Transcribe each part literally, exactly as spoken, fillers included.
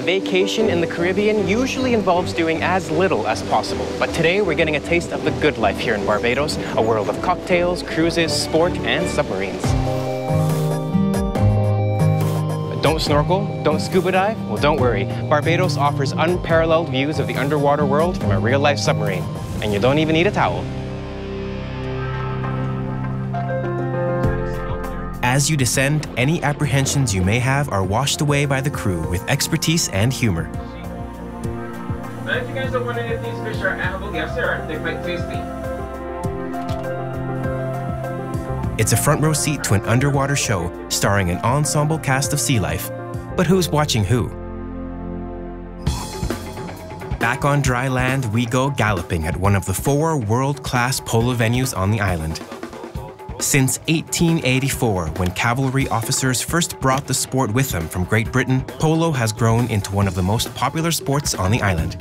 a vacation in the Caribbean usually involves doing as little as possible. But today, we're getting a taste of the good life here in Barbados, a world of cocktails, cruises, sport, and submarines. Don't snorkel, don't scuba dive, well, don't worry. Barbados offers unparalleled views of the underwater world from a real-life submarine. And you don't even need a towel. As you descend, any apprehensions you may have are washed away by the crew with expertise and humor. But if you guys are wondering if these fish are edible, yes they are. They're quite tasty. It's a front row seat to an underwater show starring an ensemble cast of sea life. But who's watching who? Back on dry land, we go galloping at one of the four world-class polo venues on the island. Since eighteen eighty-four, when cavalry officers first brought the sport with them from Great Britain, polo has grown into one of the most popular sports on the island.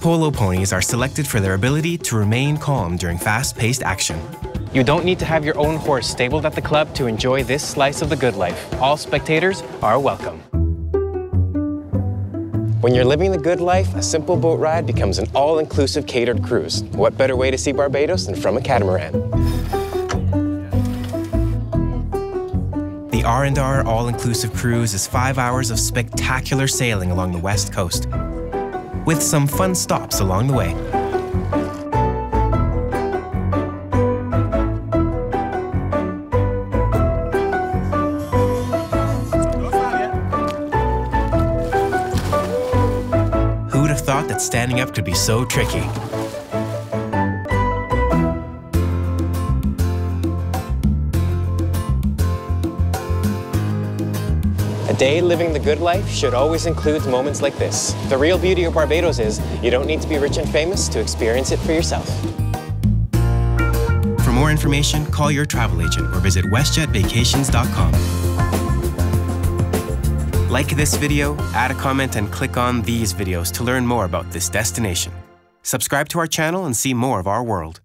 Polo ponies are selected for their ability to remain calm during fast-paced action. You don't need to have your own horse stabled at the club to enjoy this slice of the good life. All spectators are welcome. When you're living the good life, a simple boat ride becomes an all-inclusive catered cruise. What better way to see Barbados than from a catamaran? The R and R all-inclusive cruise is five hours of spectacular sailing along the west coast, with some fun stops along the way. Thought that standing up could be so tricky. A day living the good life should always include moments like this. The real beauty of Barbados is you don't need to be rich and famous to experience it for yourself. For more information, call your travel agent or visit WestJet Vacations dot com. Like this video, add a comment, and click on these videos to learn more about this destination. Subscribe to our channel and see more of our world.